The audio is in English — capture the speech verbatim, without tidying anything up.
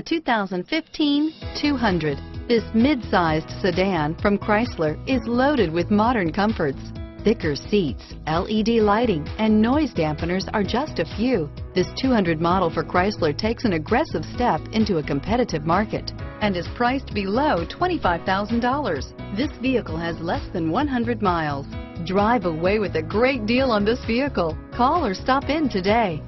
The two thousand fifteen two hundred. This mid-sized sedan from Chrysler is loaded with modern comforts. Thicker seats, L E D lighting, and noise dampeners are just a few. This two hundred model for Chrysler takes an aggressive step into a competitive market and is priced below twenty-five thousand dollars. This vehicle has less than one hundred miles. Drive away with a great deal on this vehicle. Call or stop in today.